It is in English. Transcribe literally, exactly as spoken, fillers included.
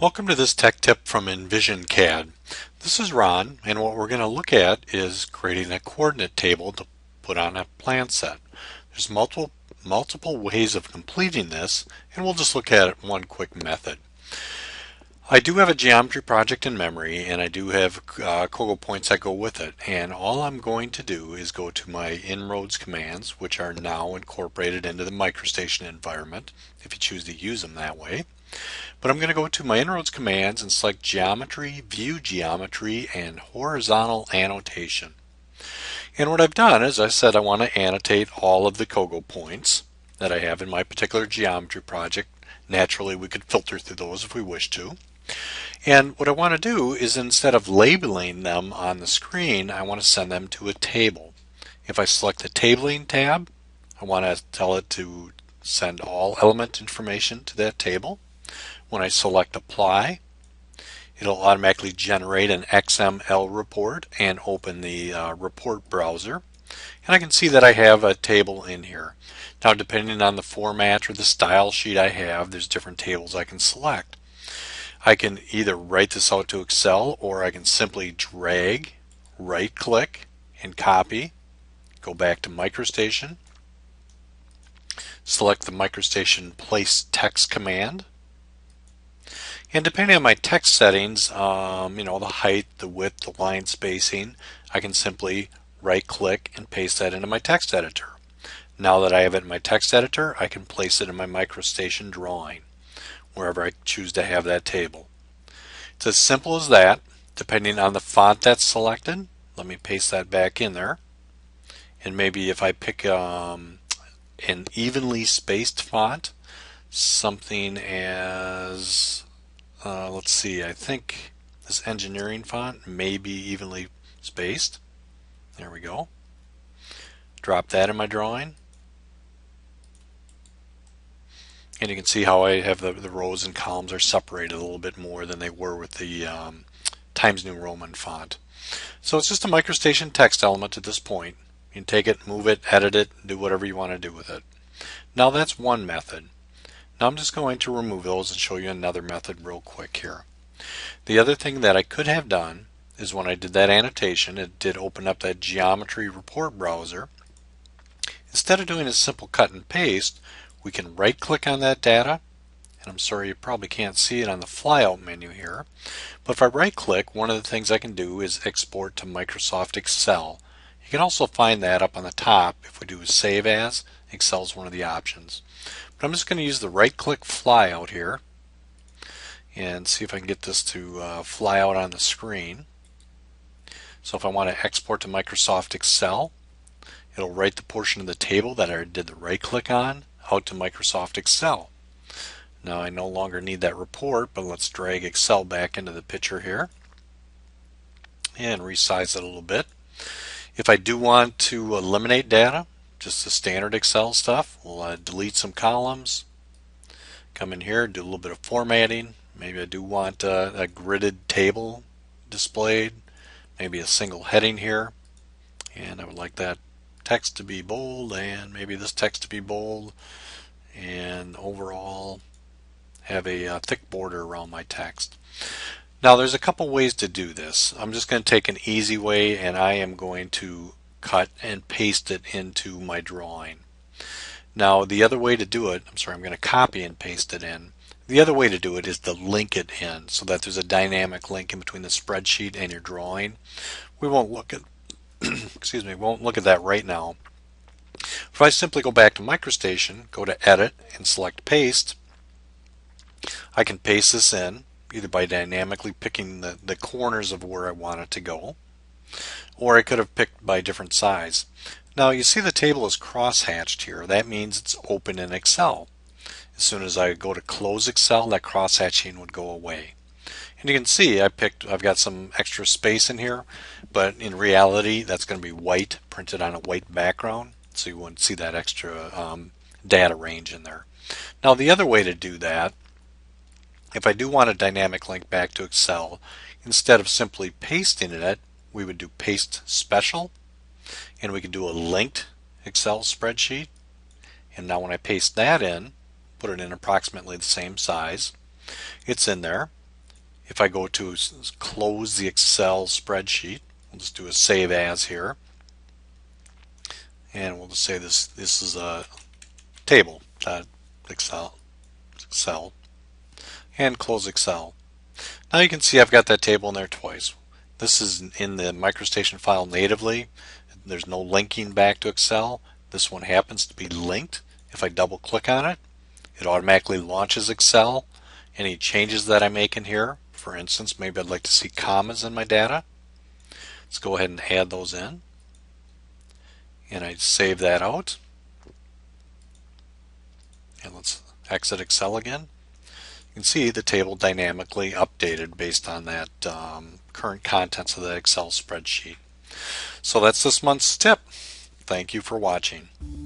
Welcome to this tech tip from Envision C A D. This is Ron, and what we're going to look at is creating a coordinate table to put on a plan set. There's multiple multiple ways of completing this, and we'll just look at it one quick method. I do have a geometry project in memory, and I do have uh, COGO points that go with it, and all I'm going to do is go to my inroads commands, which are now incorporated into the MicroStation environment if you choose to use them that way. But I'm going to go to my inroads commands and select geometry, view geometry, and horizontal annotation. And what I've done is I said I want to annotate all of the COGO points that I have in my particular geometry project. Naturally, we could filter through those if we wish to. And what I want to do is, instead of labeling them on the screen, I want to send them to a table. If I select the tabling tab, I want to tell it to send all element information to that table. When I select apply, it'll automatically generate an X M L report and open the uh, report browser. And I can see that I have a table in here. Now, depending on the format or the style sheet I have, there's different tables I can select. I can either write this out to Excel, or I can simply drag, right click, and copy. Go back to MicroStation, select the MicroStation place text command, and depending on my text settings, um, you know, the height, the width, the line spacing, I can simply right click and paste that into my text editor. Now that I have it in my text editor, I can place it in my MicroStation drawing, wherever I choose to have that table. It's as simple as that, depending on the font that's selected. Let me paste that back in there. And maybe if I pick um, an evenly spaced font, something as, uh, let's see, I think this engineering font may be evenly spaced. There we go. Drop that in my drawing. And you can see how I have the, the rows and columns are separated a little bit more than they were with the um, Times New Roman font. So it's just a MicroStation text element at this point. You can take it, move it, edit it, do whatever you want to do with it. Now that's one method. Now I'm just going to remove those and show you another method real quick here. The other thing that I could have done is, when I did that annotation, it did open up that geometry report browser. Instead of doing a simple cut and paste, we can right click on that data, and I'm sorry you probably can't see it on the flyout menu here, but if I right click, one of the things I can do is export to Microsoft Excel. You can also find that up on the top. If we do save as, Excel is one of the options. But I'm just going to use the right click flyout here and see if I can get this to uh, fly out on the screen. So if I want to export to Microsoft Excel, it'll write the portion of the table that I did the right click on out to Microsoft Excel. Now I no longer need that report, but let's drag Excel back into the picture here and resize it a little bit. If I do want to eliminate data, just the standard Excel stuff, we'll uh, delete some columns, come in here, do a little bit of formatting. Maybe I do want uh, a gridded table displayed, maybe a single heading here, and I would like that text to be bold, and maybe this text to be bold, and overall have a uh, thick border around my text. Now there's a couple ways to do this. I'm just going to take an easy way, and I am going to cut and paste it into my drawing. Now the other way to do it, I'm sorry, I'm going to copy and paste it in. The other way to do it is to link it in, so that there's a dynamic link in between the spreadsheet and your drawing. We won't look at excuse me, won't look at that right now. If I simply go back to MicroStation, go to Edit, and select Paste, I can paste this in, either by dynamically picking the, the corners of where I want it to go, or I could have picked by different size. Now you see the table is crosshatched here. That means it's open in Excel. As soon as I go to close Excel, that crosshatching would go away. And you can see I picked, I've got some extra space in here, but in reality that's going to be white, printed on a white background, so you wouldn't see that extra um, data range in there. Now the other way to do that, if I do want a dynamic link back to Excel, instead of simply pasting it, we would do paste special, and we could do a linked Excel spreadsheet. And now when I paste that in, put it in approximately the same size, it's in there. If I go to close the Excel spreadsheet, we'll just do a save as here, and we'll just say this this is a table dot Excel Excel and close Excel. Now you can see I've got that table in there twice. This is in the MicroStation file natively. There's no linking back to Excel. This one happens to be linked. If I double click on it, it automatically launches Excel. Any changes that I make in here, for instance, maybe I'd like to see commas in my data. Let's go ahead and add those in. And I save that out. And let's exit Excel again. You can see the table dynamically updated based on that um, current contents of the Excel spreadsheet. So that's this month's tip. Thank you for watching.